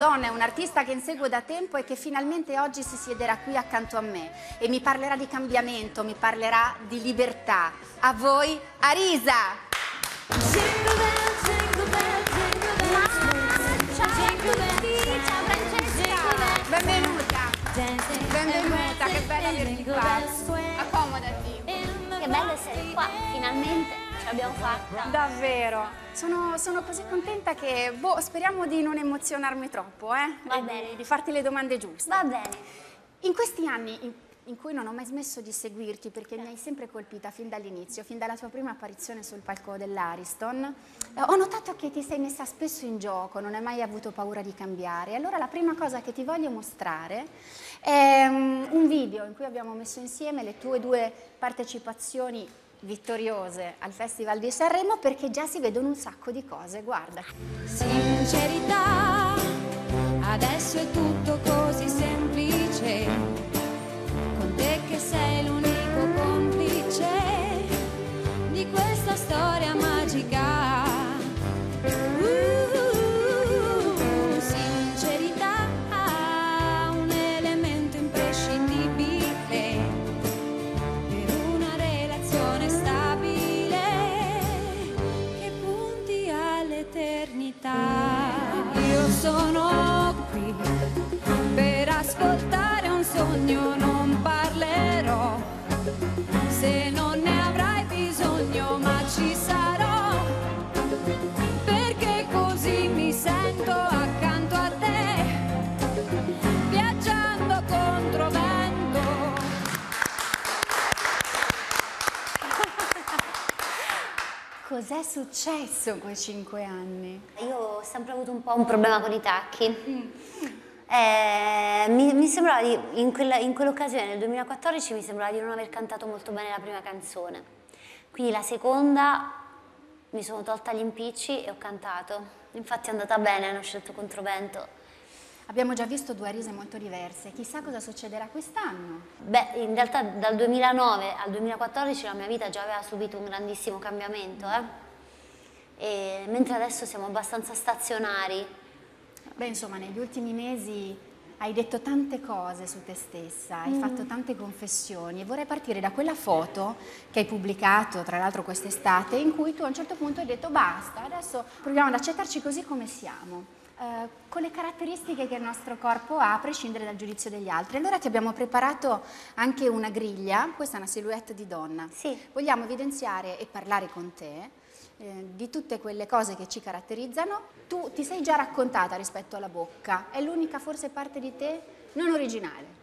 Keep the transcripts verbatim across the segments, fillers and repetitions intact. Donna è un'artista che insegue da tempo e che finalmente oggi si siederà qui accanto a me e mi parlerà di cambiamento, mi parlerà di libertà. A voi, Arisa! Jingle bell, jingle bell, jingle bell. Ma, ciao a tutti, ciao Francesca! Benvenuta! Benvenuta, che bello averti qua! Accomodati! Che bello essere qua, finalmente! L'abbiamo fatta. Davvero. Sono, sono così contenta che boh, speriamo di non emozionarmi troppo, eh? Va bene. Di farti le domande giuste. Va bene. In questi anni in, in cui non ho mai smesso di seguirti, perché mi hai sempre colpita fin dall'inizio, fin dalla tua prima apparizione sul palco dell'Ariston, eh, ho notato che ti sei messa spesso in gioco, non hai mai avuto paura di cambiare. Allora la prima cosa che ti voglio mostrare è um, un video in cui abbiamo messo insieme le tue due partecipazioni vittoriose al Festival di Sanremo, perché già si vedono un sacco di cose, guarda. Sincerità, adesso è tutto così semplice, con te che sei l'unico complice di questa storia magica. Uh, sincerità, un elemento imprescindibile per una relazione stabile che punti all'eternità. Io sono qui per ascoltare un sogno, non parlerò se non ne avrai bisogno, ma ci sarò perché così mi sento accanto a te, viaggiando controvento. Cos'è successo in quei cinque anni? Io ho sempre avuto un po' un problema con i tacchi. Mm. Eh, mi, mi sembrava di, in quell'occasione, quell nel duemilaquattordici, mi sembrava di non aver cantato molto bene la prima canzone. Quindi la seconda mi sono tolta gli impicci e ho cantato. Infatti è andata bene, hanno scelto Controvento. Abbiamo già visto due Arise molto diverse, chissà cosa succederà quest'anno. Beh, in realtà dal duemilanove al duemilaquattordici la mia vita già aveva subito un grandissimo cambiamento, eh? E mentre adesso siamo abbastanza stazionari. Beh, insomma, negli ultimi mesi hai detto tante cose su te stessa, hai mm. fatto tante confessioni, e vorrei partire da quella foto che hai pubblicato, tra l'altro quest'estate, in cui tu a un certo punto hai detto basta, adesso proviamo ad accettarci così come siamo. Uh, con le caratteristiche che il nostro corpo ha a prescindere dal giudizio degli altri. Allora ti abbiamo preparato anche una griglia, questa è una silhouette di donna. Sì. Vogliamo evidenziare e parlare con te eh, di tutte quelle cose che ci caratterizzano. Tu ti sei già raccontata rispetto alla bocca, è l'unica forse parte di te non originale.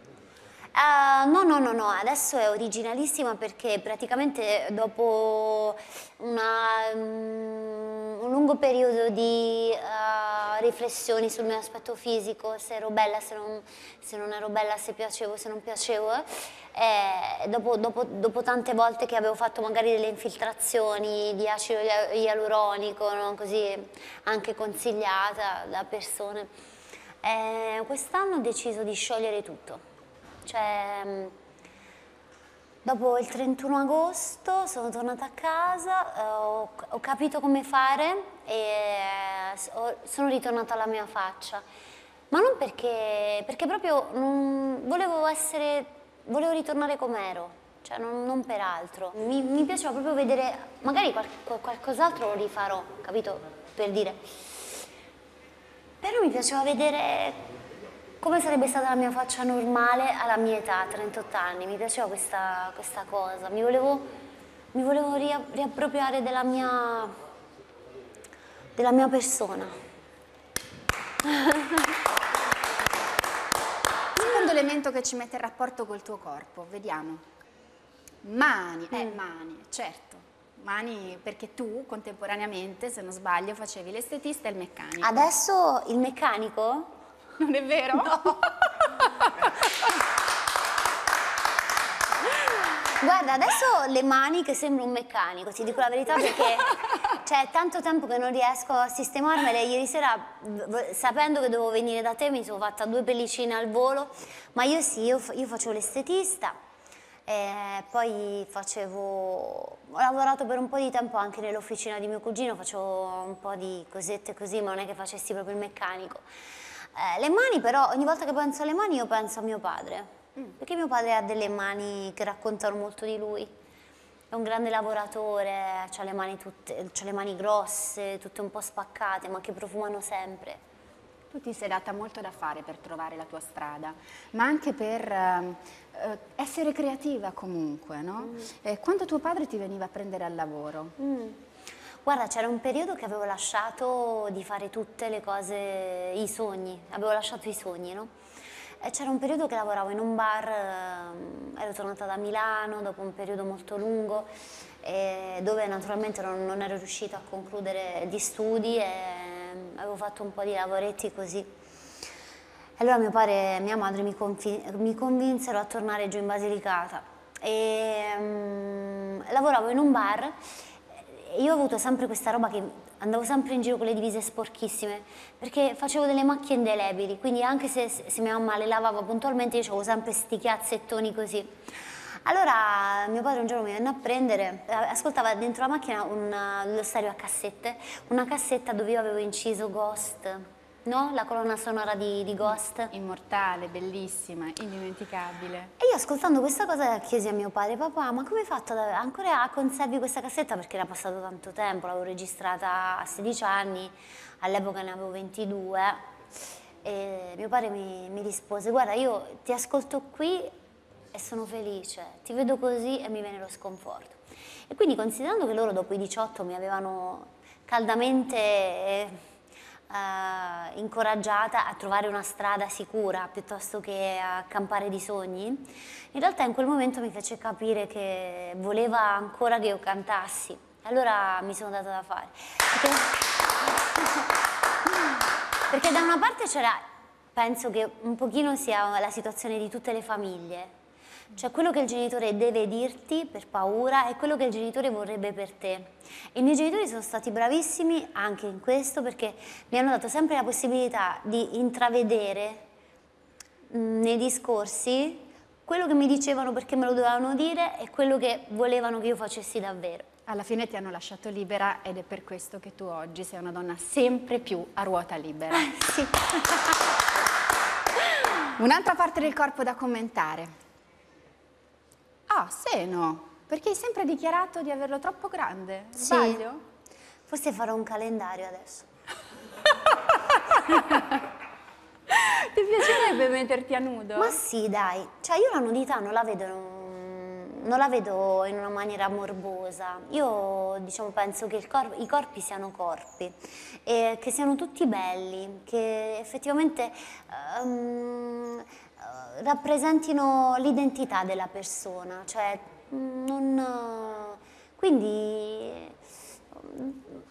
Uh, no, no, no, no, adesso è originalissima, perché praticamente dopo una, um, un lungo periodo di... Uh, riflessioni sul mio aspetto fisico, se ero bella, se non, se non ero bella, se piacevo, se non piacevo, eh, dopo, dopo, dopo tante volte che avevo fatto magari delle infiltrazioni di acido ialuronico, no? Così anche consigliata da persone, eh, quest'anno ho deciso di sciogliere tutto, cioè dopo il trentuno agosto sono tornata a casa, ho, ho capito come fare e ho, sono ritornata alla mia faccia. Ma non perché, perché proprio non, volevo essere, volevo ritornare com'ero, cioè non, non per altro. Mi, mi piaceva proprio vedere, magari qual, qual, qualcos'altro lo rifarò, capito? Per dire. Però mi piaceva vedere come sarebbe stata la mia faccia normale alla mia età, trentotto anni, mi piaceva questa, questa cosa, mi volevo, mi volevo riappropriare della mia, della mia persona. Secondo elemento che ci mette in rapporto col tuo corpo, vediamo. Mani, eh, mani, certo. Mani, perché tu contemporaneamente, se non sbaglio, facevi l'estetista e il meccanico. Adesso il meccanico? Non è vero? No. Guarda, adesso le mani che sembro un meccanico, ti dico la verità, perché c'è tanto tempo che non riesco a sistemarmele. Ieri sera, sapendo che dovevo venire da te, mi sono fatta due pellicine al volo, ma io sì, io, io facevo l'estetista, e poi facevo, ho lavorato per un po' di tempo anche nell'officina di mio cugino, facevo un po' di cosette così, ma non è che facessi proprio il meccanico. Eh, le mani però, ogni volta che penso alle mani io penso a mio padre, mm. perché mio padre ha delle mani che raccontano molto di lui. È un grande lavoratore, ha le mani, tutte, ha le mani grosse, tutte un po' spaccate, ma che profumano sempre. Tu ti sei data molto da fare per trovare la tua strada, ma anche per eh, essere creativa comunque, no? Mm. Eh, quando tuo padre ti veniva a prendere al lavoro? Mm. Guarda, c'era un periodo che avevo lasciato di fare tutte le cose, i sogni, avevo lasciato i sogni, no? C'era un periodo che lavoravo in un bar, ero tornata da Milano dopo un periodo molto lungo, eh, dove naturalmente non, non ero riuscita a concludere gli studi e avevo fatto un po' di lavoretti così. Allora mio padre e mia madre mi, mi convinsero a tornare giù in Basilicata e um, lavoravo in un bar e io ho avuto sempre questa roba che andavo sempre in giro con le divise sporchissime perché facevo delle macchie indelebili, quindi anche se, se mia mamma le lavava puntualmente io avevo sempre sti chiazzettoni così. Allora mio padre un giorno mi venne a prendere, ascoltava dentro la macchina una, lo stereo a cassette, una cassetta dove io avevo inciso Ghost, no? La colonna sonora di, di Ghost. Immortale, bellissima, indimenticabile. E io ascoltando questa cosa chiesi a mio padre, papà, ma come hai fatto ad avere, ancora conservi questa cassetta? Perché era passato tanto tempo, l'avevo registrata a sedici anni, all'epoca ne avevo ventidue. E mio padre mi, mi rispose, guarda io ti ascolto qui e sono felice, ti vedo così e mi viene lo sconforto. E quindi considerando che loro dopo i diciotto mi avevano caldamente eh, eh, incoraggiata a trovare una strada sicura piuttosto che a campare di sogni, in realtà in quel momento mi fece capire che voleva ancora che io cantassi. Allora mi sono data da fare. Perché, perché da una parte c'era, penso che un pochino sia la situazione di tutte le famiglie, cioè quello che il genitore deve dirti per paura e quello che il genitore vorrebbe per te. E i miei genitori sono stati bravissimi anche in questo perché mi hanno dato sempre la possibilità di intravedere mh, nei discorsi quello che mi dicevano perché me lo dovevano dire e quello che volevano che io facessi davvero. Alla fine ti hanno lasciato libera ed è per questo che tu oggi sei una donna sempre più a ruota libera. Sì. Un'altra parte del corpo da commentare. Ah, seno, perché hai sempre dichiarato di averlo troppo grande, sì. Sbaglio? Forse farò un calendario adesso. Ti piacerebbe metterti a nudo? Ma sì, dai, cioè io la nudità non la vedo, non la vedo in una maniera morbosa. Io diciamo penso che il cor- i corpi siano corpi, e che siano tutti belli, che effettivamente um, rappresentino l'identità della persona, cioè non... quindi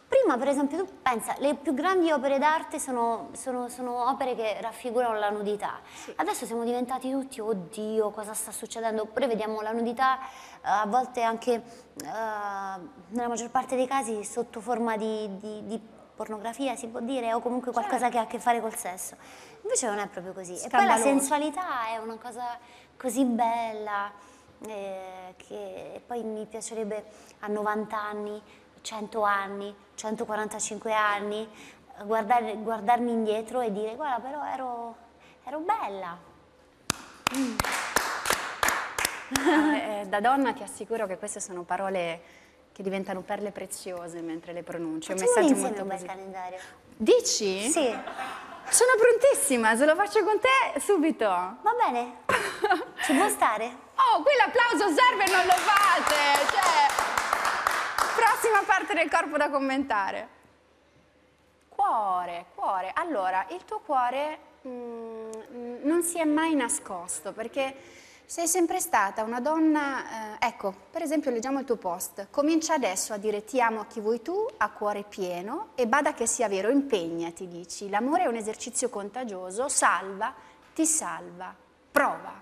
prima per esempio tu pensa, le più grandi opere d'arte sono, sono, sono opere che raffigurano la nudità, sì. Adesso siamo diventati tutti, oddio cosa sta succedendo, oppure vediamo la nudità a volte anche uh, nella maggior parte dei casi sotto forma di, di, di pornografia si può dire, o comunque qualcosa, certo, che ha a che fare col sesso. Invece non è proprio così. Scandaloso. E poi la sensualità è una cosa così bella eh, che poi mi piacerebbe a novanta anni, cento anni, centoquarantacinque anni guardare, guardarmi indietro e dire guarda però ero, ero bella. Mm. Eh, da donna ti assicuro che queste sono parole che diventano perle preziose mentre le pronunci. Facciamo un messaggio molto bello. Calendario. Dici? Sì. Sono prontissima, se lo faccio con te subito. Va bene. Ci può stare? Oh, qui l'applauso serve e non lo fate. Cioè, prossima parte del corpo da commentare. Cuore, cuore. Allora, il tuo cuore mh, non si è mai nascosto perché sei sempre stata una donna, eh, ecco, per esempio leggiamo il tuo post, comincia adesso a dire ti amo a chi vuoi tu, a cuore pieno e bada che sia vero, impegnati, dici, l'amore è un esercizio contagioso, salva, ti salva, prova.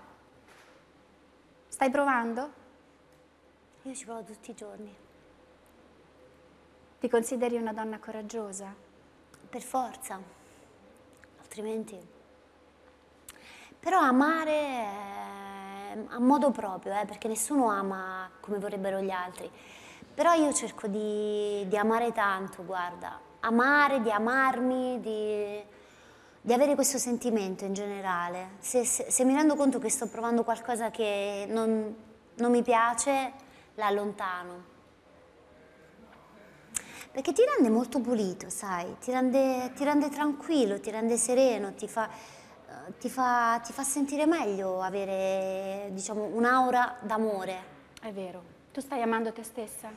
Stai provando? Io ci provo tutti i giorni. Ti consideri una donna coraggiosa? Per forza, altrimenti... Però amare... È... a modo proprio, eh, perché nessuno ama come vorrebbero gli altri, però io cerco di, di amare tanto, guarda, amare, di amarmi, di, di avere questo sentimento in generale. Se, se, se mi rendo conto che sto provando qualcosa che non, non mi piace, la allontano. Perché ti rende molto pulito, sai, ti rende, ti rende tranquillo, ti rende sereno, ti fa, ti fa, ti fa sentire meglio avere, diciamo, un'aura d'amore. È vero. Tu stai amando te stessa?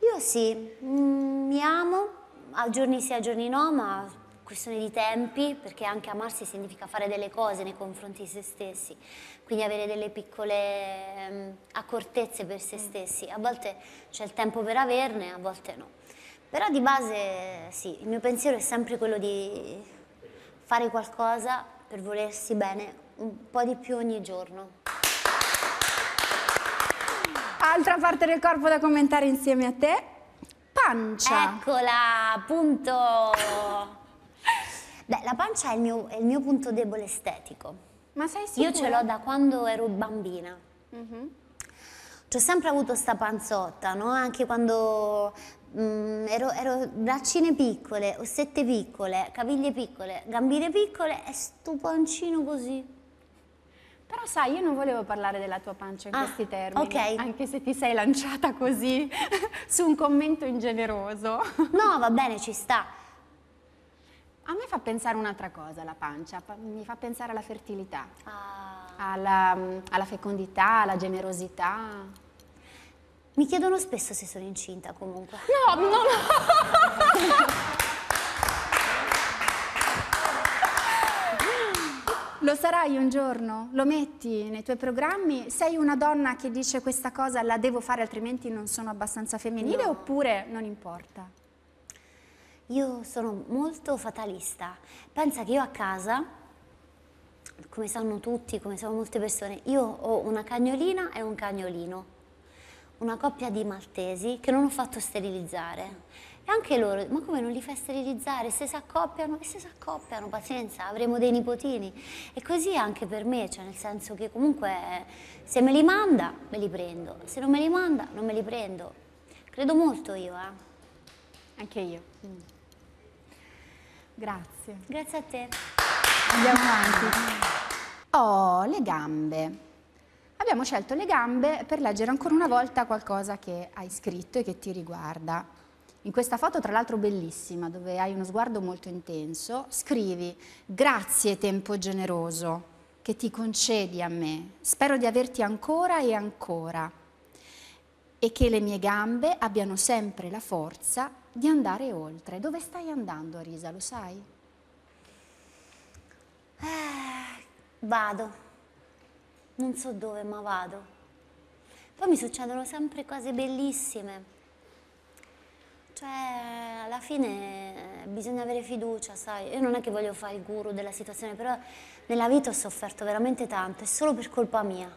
Io sì, mm, mi amo, a giorni sì, a giorni no, ma questione di tempi, perché anche amarsi significa fare delle cose nei confronti di se stessi, quindi avere delle piccole mm, accortezze per se stessi. A volte c'è il tempo per averne, a volte no. Però di base, sì, il mio pensiero è sempre quello di fare qualcosa per volersi bene un po' di più ogni giorno. Altra parte del corpo da commentare insieme a te, pancia. Eccola, appunto. Beh, la pancia è il mio, è il mio punto debole estetico. Ma sei sicura? Io ce l'ho da quando ero bambina. Mm-hmm. Ho sempre avuto sta panzotta, no? Anche quando... Mm, ero, ero braccine piccole, ossette piccole, caviglie piccole, gambine piccole e sto pancino così. Però sai, io non volevo parlare della tua pancia in ah, questi termini, okay. Anche se ti sei lanciata così su un commento ingeneroso. No, va bene, ci sta. A me fa pensare un'altra cosa la pancia, mi fa pensare alla fertilità, ah. alla, alla fecondità, alla generosità. Mi chiedono spesso se sono incinta, comunque. No, no, no! Lo sarai un giorno, lo metti nei tuoi programmi. Sei una donna che dice questa cosa la devo fare altrimenti non sono abbastanza femminile, no. Oppure non importa? Io sono molto fatalista. Pensa che io a casa, come sanno tutti, come sanno molte persone, io ho una cagnolina e un cagnolino. Una coppia di maltesi che non ho fatto sterilizzare e anche loro, ma come non li fai sterilizzare? Se si accoppiano, e se si accoppiano, pazienza, avremo dei nipotini. E così anche per me, cioè nel senso che comunque se me li manda, me li prendo, se non me li manda, non me li prendo. Credo molto io, eh. Anche io. Mm. Grazie. Grazie a te. Andiamo avanti. Oh, le gambe. Abbiamo scelto le gambe per leggere ancora una volta qualcosa che hai scritto e che ti riguarda. In questa foto, tra l'altro bellissima, dove hai uno sguardo molto intenso, scrivi: grazie tempo generoso che ti concedi a me, spero di averti ancora e ancora e che le mie gambe abbiano sempre la forza di andare oltre. Dove stai andando, Arisa, lo sai? Eh, vado. Non so dove, ma vado. Poi mi succedono sempre cose bellissime. Cioè, alla fine bisogna avere fiducia, sai? Io non è che voglio fare il guru della situazione, però nella vita ho sofferto veramente tanto, è solo per colpa mia.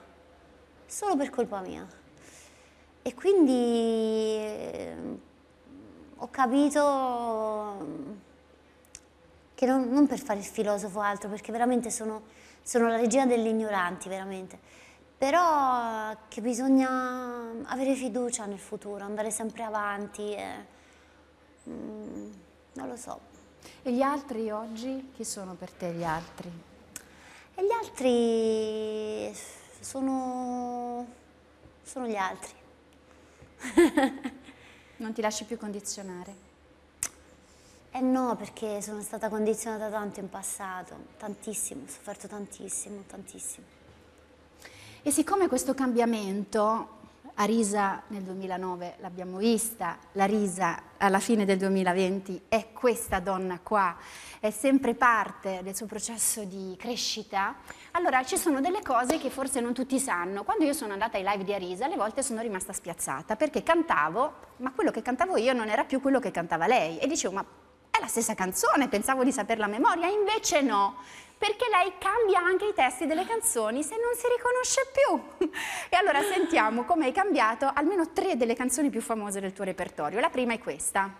Solo per colpa mia. E quindi ho capito che non, non per fare il filosofo o altro, perché veramente sono... Sono la regina degli ignoranti, veramente. Però che bisogna avere fiducia nel futuro, andare sempre avanti. E... Mm, non lo so. E gli altri oggi? Chi sono per te gli altri? E gli altri sono... sono gli altri. Non ti lasci più condizionare? Eh no, perché sono stata condizionata tanto in passato, tantissimo, ho sofferto tantissimo, tantissimo. E siccome questo cambiamento, Arisa nel duemilanove l'abbiamo vista, la Arisa alla fine del duemilaventi è questa donna qua, è sempre parte del suo processo di crescita, allora ci sono delle cose che forse non tutti sanno. Quando io sono andata ai live di Arisa, alle volte sono rimasta spiazzata perché cantavo, ma quello che cantavo io non era più quello che cantava lei e dicevo ma... è la stessa canzone, pensavo di saperla a memoria, invece no, perché lei cambia anche i testi delle canzoni se non si riconosce più. E allora sentiamo come hai cambiato almeno tre delle canzoni più famose del tuo repertorio. La prima è questa.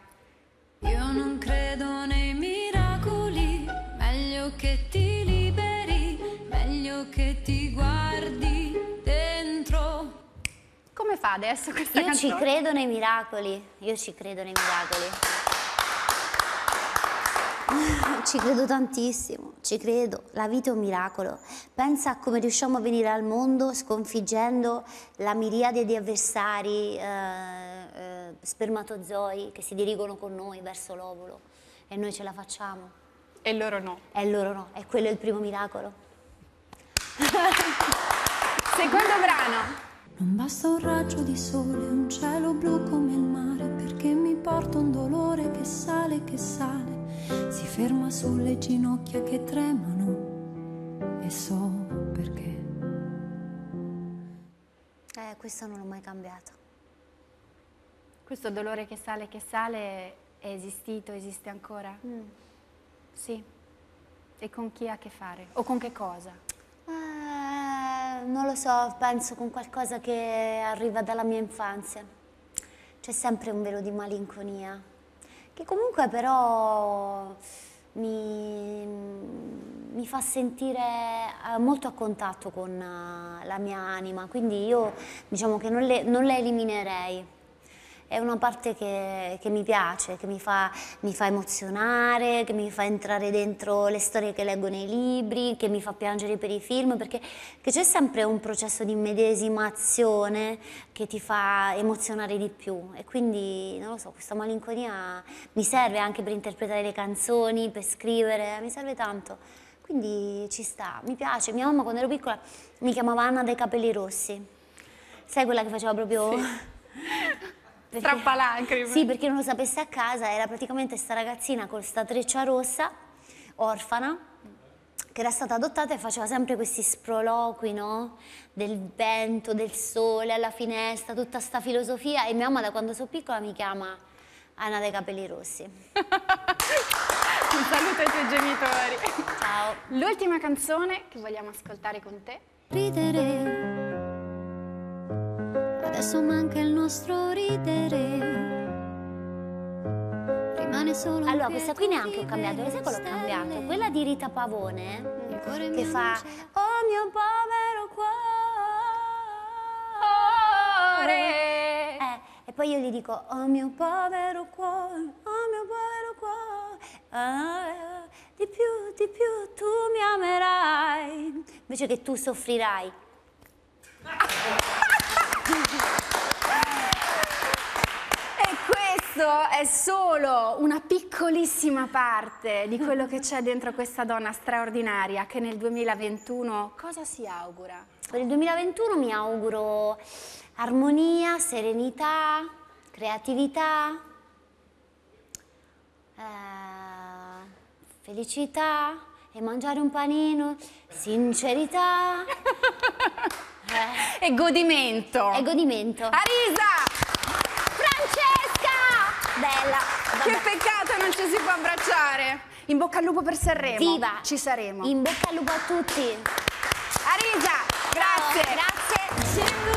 Io non credo nei miracoli, meglio che ti liberi, meglio che ti guardi dentro. Come fa adesso questa io canzone? Io ci credo nei miracoli, io ci credo nei miracoli. Ci credo tantissimo, ci credo. La vita è un miracolo. Pensa a come riusciamo a venire al mondo sconfiggendo la miriade di avversari, eh, eh, spermatozoi che si dirigono con noi verso l'ovulo, e noi ce la facciamo. E loro no. E loro no, e quello è il primo miracolo. Secondo brano. Non basta un raggio di sole, un cielo blu come il mare, perché mi porta un dolore che sale, che sale, si ferma sulle ginocchia che tremano, e so perché. Eh, questo non l'ho mai cambiato. Questo dolore che sale, che sale è esistito, esiste ancora? Mm. Sì. E con chi ha a che fare? O con che cosa? Non lo so, penso con qualcosa che arriva dalla mia infanzia. C'è sempre un velo di malinconia, che comunque però mi, mi fa sentire molto a contatto con la mia anima, quindi io diciamo che non, le, non la eliminerei. È una parte che, che mi piace, che mi fa, mi fa emozionare, che mi fa entrare dentro le storie che leggo nei libri, che mi fa piangere per i film, perché c'è sempre un processo di immedesimazione che ti fa emozionare di più, e quindi, non lo so, questa malinconia mi serve anche per interpretare le canzoni, per scrivere, mi serve tanto, quindi ci sta, mi piace. Mia mamma quando ero piccola mi chiamava Anna dai capelli rossi, sai quella che faceva proprio... Sì. Perché, sì, perché non lo sapesse, a casa era praticamente sta ragazzina con sta treccia rossa, orfana, che era stata adottata e faceva sempre questi sproloqui, no? Del vento, del sole, alla finestra, tutta sta filosofia, e mia mamma da quando sono piccola mi chiama Anna dai capelli rossi. Un saluto ai tuoi genitori. Ciao. L'ultima canzone che vogliamo ascoltare con te. Ridere. Adesso manca il nostro ridere. Rimane solo. Allora, questa qui neanche ho cambiato, le sai quello ho cambiato? Quella di Rita Pavone, che fa "Oh mio povero cuore". Eh, e poi io gli dico "Oh mio povero cuore, oh mio povero cuore, ah, di più, di più tu mi amerai", invece che "tu soffrirai". È solo una piccolissima parte di quello che c'è dentro questa donna straordinaria che nel duemilaventuno cosa si augura? Per il duemilaventuno mi auguro armonia, serenità, creatività, eh, felicità, e mangiare un panino, sincerità eh. e godimento. E godimento. Arisa! Bella, che peccato non ci si può abbracciare. In bocca al lupo per Sanremo. Viva! Ci saremo. In bocca al lupo a tutti. Arisa, grazie. Ciao, grazie.